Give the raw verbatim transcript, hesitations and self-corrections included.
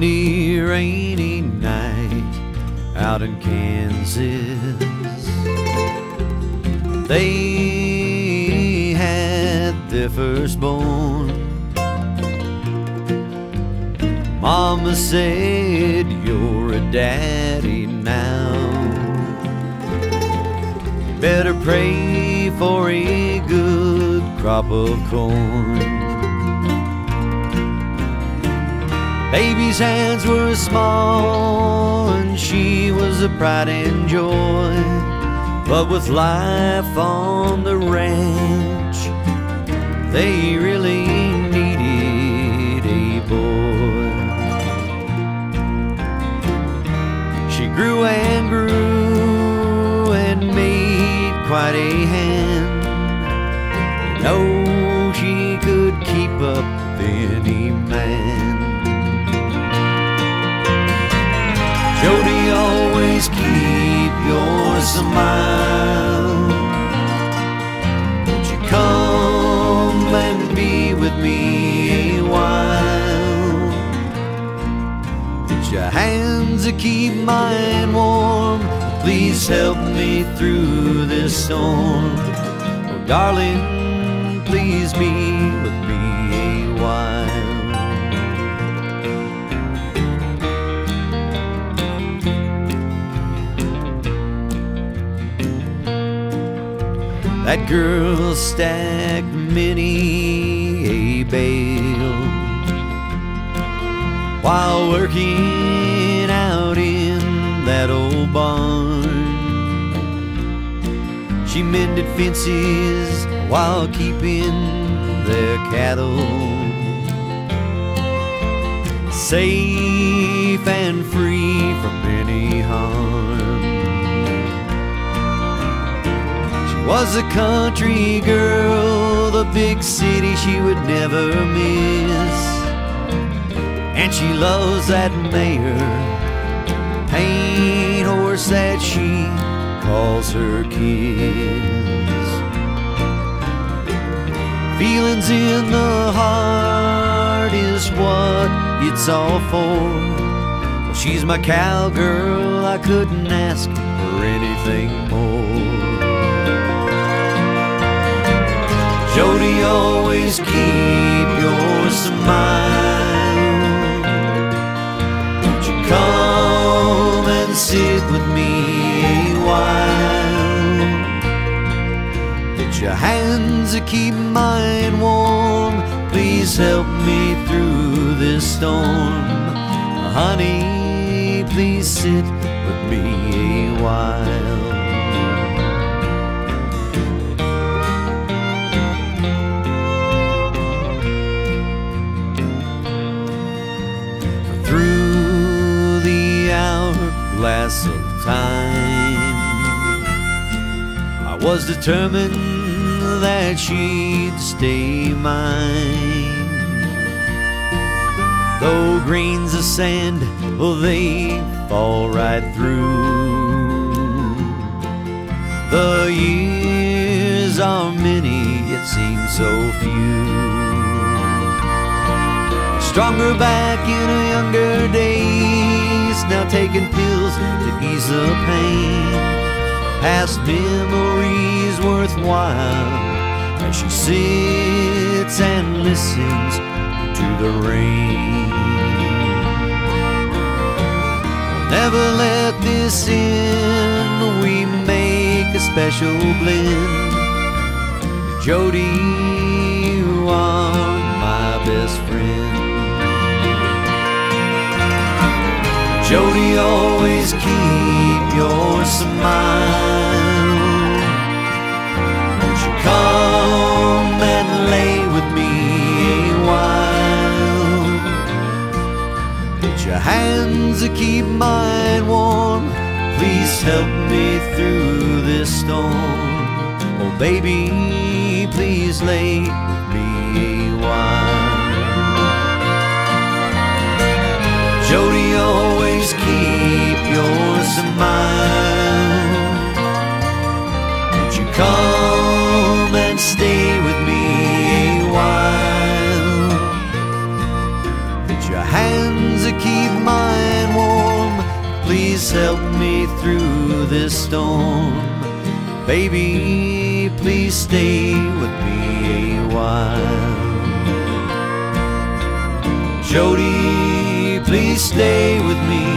windy, rainy night out in Kansas. They had their firstborn. Mama said, "You're a daddy now. Better pray for a good crop of corn." Baby's hands were small and she was a pride and joy, but with life on the ranch, they really needed a boy. She grew and grew and made quite a hand. No, she could keep up with any man. Jody, always keep your smile. Won't you come and be with me a while? It's your hands that keep mine warm. Please help me through this storm. Oh, darling, please be with me a while. That girl stacked many a bale while working out in that old barn. She mended fences while keeping their cattle safe and free from any harm. Was a country girl, the big city she would never miss. And she loves that mare, paint horse that she calls her kiss. Feelings in the heart is what it's all for. Well, she's my cowgirl, I couldn't ask for anything more. Jody, always keep your smile. Won't you come and sit with me a while? It's your hands that keep mine warm. Please help me through this storm. Honey, please sit with me a while. Glass of time, I was determined that she'd stay mine. Though grains of sand, well, they fall right through. The years are many, yet seem so few. Stronger back in a younger day, now taking pills to ease the pain. Past memories worthwhile as she sits and listens to the rain. Never let this end, we make a special blend. Jody, you are my best friend. Jody, always keep your smile. Won't you come and lay with me a while? It's your hands that keep mine warm. Please help me through this storm. Oh, baby, please lay with me a while. Jody, always keep your smile. Won't you come and stay with me a while? It's your hands that keep please help me through this storm. Baby, please stay with me a while. Jody, please stay with me.